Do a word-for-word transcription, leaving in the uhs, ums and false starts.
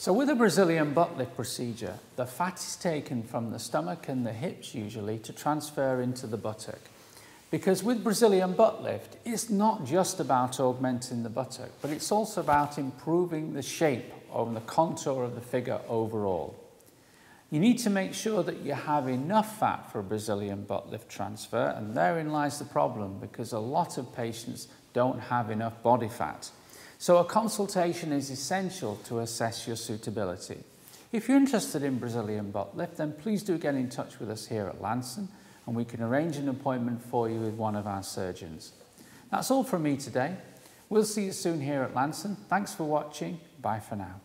So with a Brazilian butt lift procedure, the fat is taken from the stomach and the hips usually to transfer into the buttock. Because with Brazilian butt lift, it's not just about augmenting the buttock, but it's also about improving the shape or the contour of the figure overall. You need to make sure that you have enough fat for a Brazilian butt lift transfer, and therein lies the problem, because a lot of patients don't have enough body fat. So a consultation is essential to assess your suitability. If you're interested in Brazilian butt lift, then please do get in touch with us here at Lanson, and we can arrange an appointment for you with one of our surgeons. That's all from me today. We'll see you soon here at Lanson. Thanks for watching. Bye for now.